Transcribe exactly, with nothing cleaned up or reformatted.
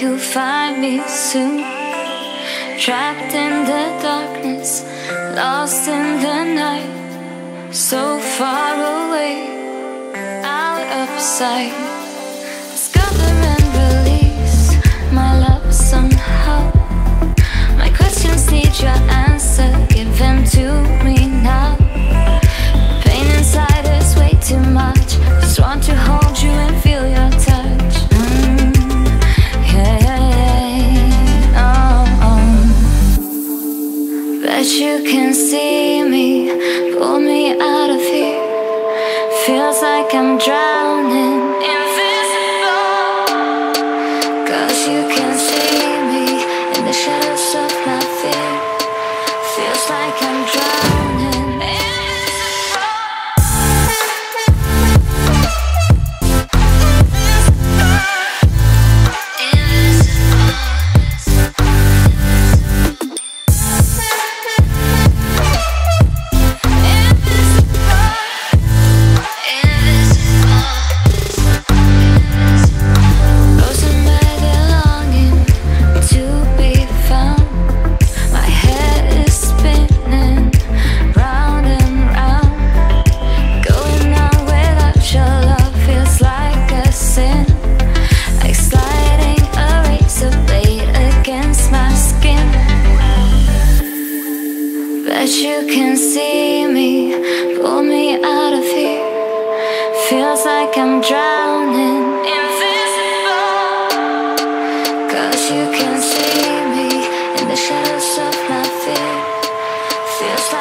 you'll find me soon. Trapped in the darkness, lost in the night, so far away, out of sight. Discover and release my love somehow. My questions need your answer, give them to me now. Pain inside is way too much, just want to hold you and feel your touch. Mm, yeah, yeah, yeah. Oh, oh. But you can see me, pull me out of here. Feels like I'm drowning, invisible. Cause you can see me in the shadows of my fear. Feels like I'm drowning, invisible. Feels like